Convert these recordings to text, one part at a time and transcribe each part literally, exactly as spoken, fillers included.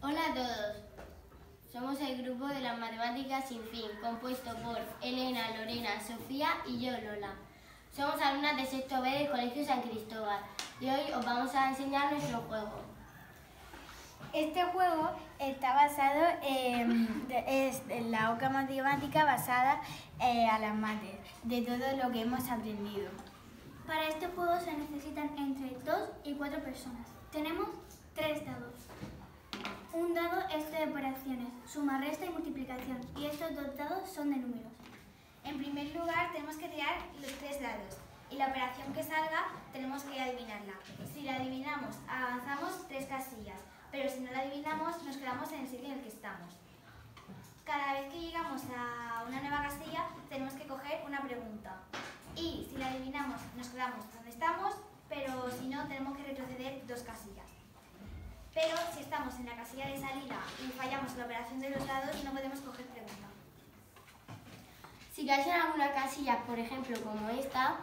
Hola a todos, somos el grupo de las Matemáticas Sin Fin, compuesto por Elena, Lorena, Sofía y yo, Lola. Somos alumnas de sexto B del Colegio San Cristóbal y hoy os vamos a enseñar nuestro juego. Este juego está basado en, es en la Oca matemática basada eh, a las mates, de todo lo que hemos aprendido. Para este juego se necesitan entre dos y cuatro personas. Tenemos tres dados. Un dado es de operaciones, suma, resta y multiplicación, y estos dos dados son de números. En primer lugar tenemos que tirar los tres dados y la operación que salga tenemos que adivinarla. Si la adivinamos avanzamos tres casillas, pero si no la adivinamos nos quedamos en el sitio en el que estamos. Cada vez que llegamos a una nueva casilla tenemos que coger una pregunta y si la adivinamos nos quedamos donde estamos, pero si no tenemos que retroceder dos casillas. Pero si estamos en la casilla de salida y fallamos la operación de los dados no podemos coger pregunta. Si caes en alguna casilla, por ejemplo como esta,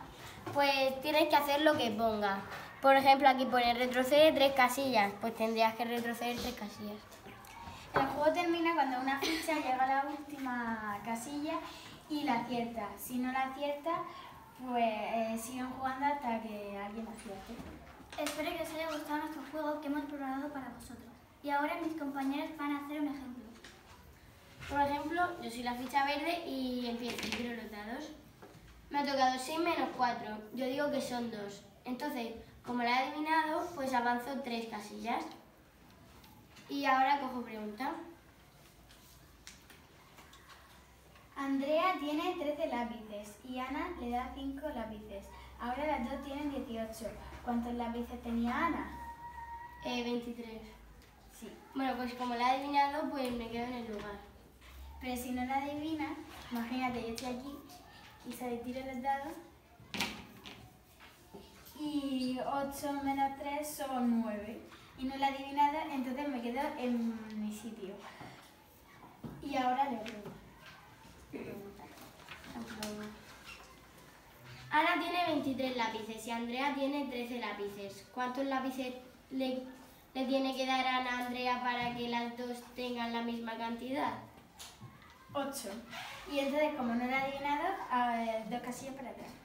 pues tienes que hacer lo que ponga. Por ejemplo, aquí pone retroceder tres casillas, pues tendrías que retroceder tres casillas. El juego termina cuando una ficha llega a la última casilla y la acierta. Si no la acierta, pues eh, siguen jugando hasta que alguien acierte. Espero que os haya gustado nuestro juego que hemos programado para vosotros. Y ahora mis compañeros van a hacer un ejemplo. Por ejemplo, yo soy la ficha verde y empiezo, tiro los dados. Me ha tocado seis menos cuatro, yo digo que son dos. Entonces, como la he adivinado, pues avanzo tres casillas. Y ahora cojo pregunta. Andrea tiene trece lápices y Ana le da cinco lápices. Ahora las dos tienen dieciocho. ¿Cuántos lápices tenía Ana? Eh, veintitrés. Sí. Bueno, pues como la he adivinado, pues me quedo en el lugar. Pero si no la adivinas, imagínate, yo estoy aquí y se tiro los dados y ocho menos tres son nueve y no la he adivinado, entonces me quedo en mi sitio. Y ahora le pregunto. Ana tiene veintitrés lápices y Andrea tiene trece lápices. ¿Cuántos lápices le, le tiene que dar Ana a Andrea para que las dos tengan la misma cantidad? ocho. Y entonces, como no lo he adivinado, a ver, dos casillas para atrás.